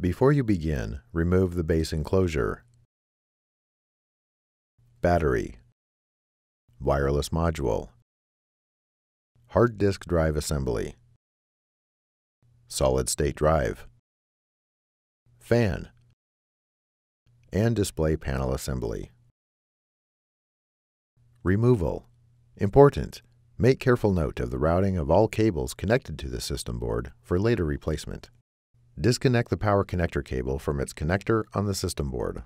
Before you begin, remove the base enclosure, battery, wireless module, hard disk drive assembly, solid-state drive, fan, and display panel assembly. Removal. Important. Make careful note of the routing of all cables connected to the system board for later replacement. Disconnect the power connector cable from its connector on the system board.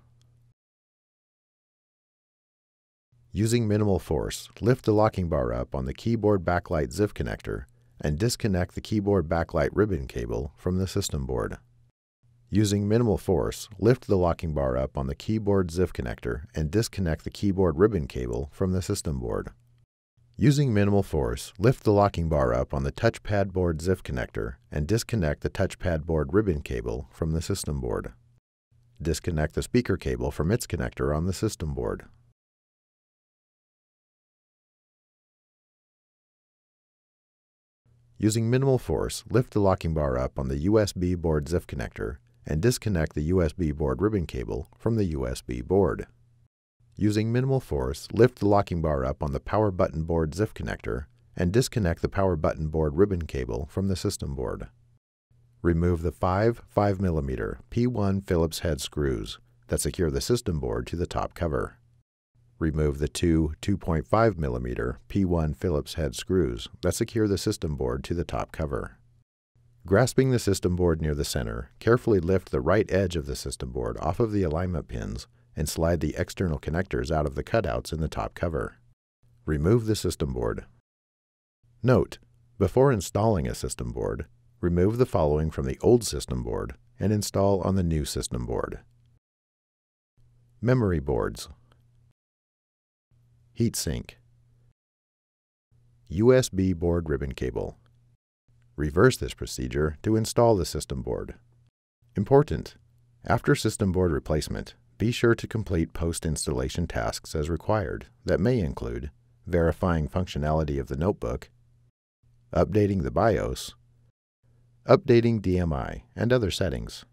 Using minimal force, lift the locking bar up on the keyboard backlight ZIF connector and disconnect the keyboard backlight ribbon cable from the system board. Using minimal force, lift the locking bar up on the keyboard ZIF connector and disconnect the keyboard ribbon cable from the system board. Using minimal force, lift the locking bar up on the touchpad board ZIF connector and disconnect the touchpad board ribbon cable from the system board. Disconnect the speaker cable from its connector on the system board. Using minimal force, lift the locking bar up on the USB board ZIF connector and disconnect the USB board ribbon cable from the USB board. Using minimal force, lift the locking bar up on the power button board ZIF connector and disconnect the power button board ribbon cable from the system board. Remove the 5 5mm P1 Phillips head screws that secure the system board to the top cover. Remove the 2 2.5mm P1 Phillips head screws that secure the system board to the top cover. Grasping the system board near the center, carefully lift the right edge of the system board off of the alignment pins and slide the external connectors out of the cutouts in the top cover. Remove the system board. Note: before installing a system board, remove the following from the old system board and install on the new system board. Memory boards, heatsink, USB board ribbon cable. Reverse this procedure to install the system board. Important: after system board replacement, be sure to complete post-installation tasks as required that may include verifying functionality of the notebook, updating the BIOS, updating DMI and other settings.